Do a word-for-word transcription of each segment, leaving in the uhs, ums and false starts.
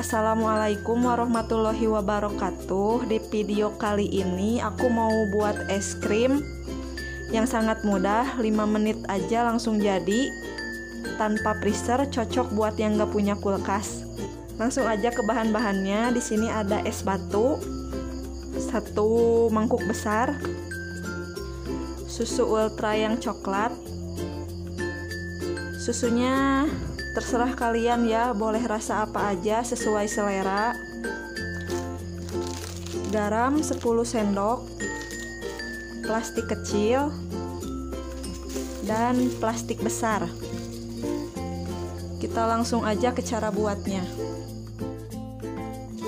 Assalamualaikum warahmatullahi wabarakatuh. Di video kali ini aku mau buat es krim yang sangat mudah, lima menit aja langsung jadi. Tanpa freezer, cocok buat yang gak punya kulkas. Langsung aja ke bahan-bahannya. Di sini ada es batu satu mangkuk besar, susu ultra yang coklat. Susunya terserah kalian ya, boleh rasa apa aja sesuai selera. Garam sepuluh sendok, plastik kecil dan plastik besar. Kita langsung aja ke cara buatnya.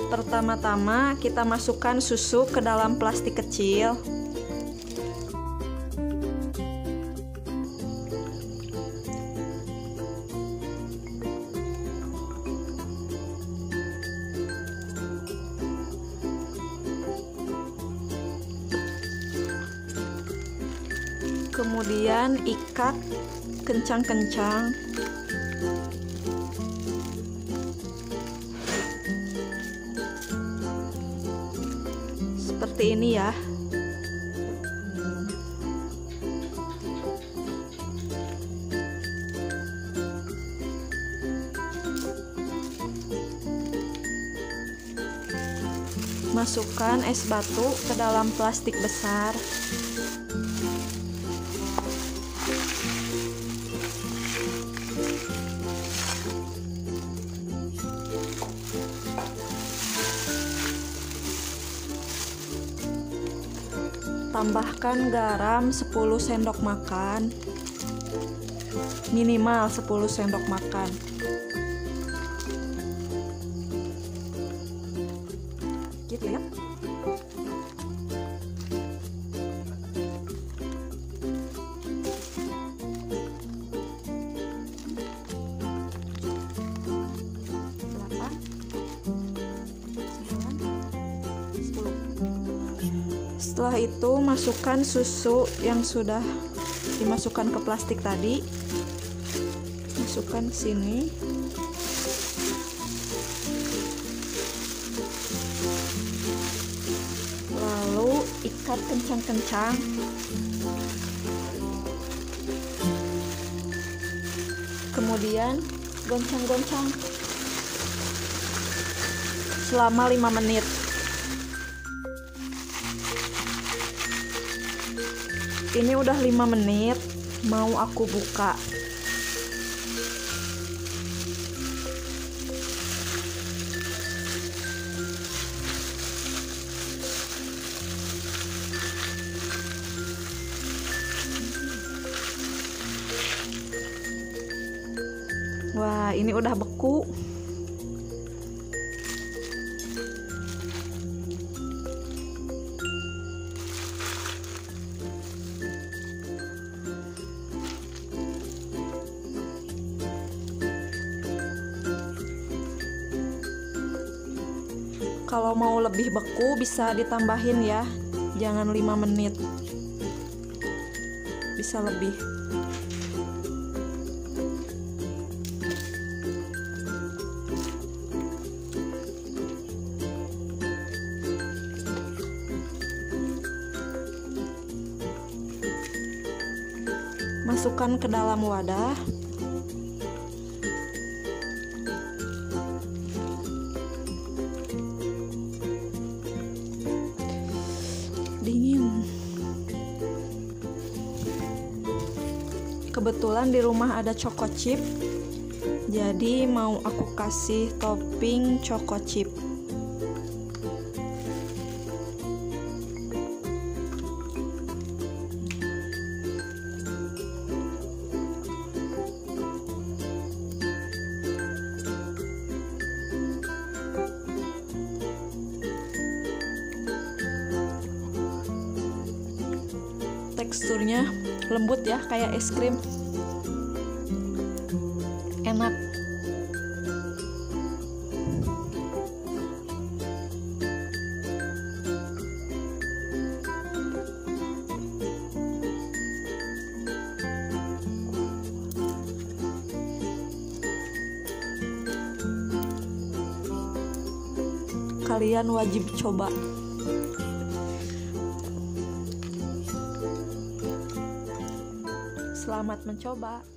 Pertama-tama kita masukkan susu ke dalam plastik kecil. Kemudian ikat kencang-kencang. Seperti ini ya. Masukkan es batu ke dalam plastik besar. Tambahkan garam sepuluh sendok makan, minimal sepuluh sendok makan. Gitu ya. Setelah itu masukkan susu yang sudah dimasukkan ke plastik tadi, masukkan ke sini. Lalu ikat kencang-kencang. Kemudian goncang-goncang selama lima menit. Ini udah lima menit, mau aku buka. Wah, ini udah beku. Kalau mau lebih beku bisa ditambahin ya, jangan lima menit, bisa lebih. Masukkan ke dalam wadah. Dingin. Kebetulan di rumah ada choco chip, jadi mau aku kasih topping choco chip. Teksturnya lembut ya, kayak es krim. Enak. kalian wajib coba. Selamat mencoba.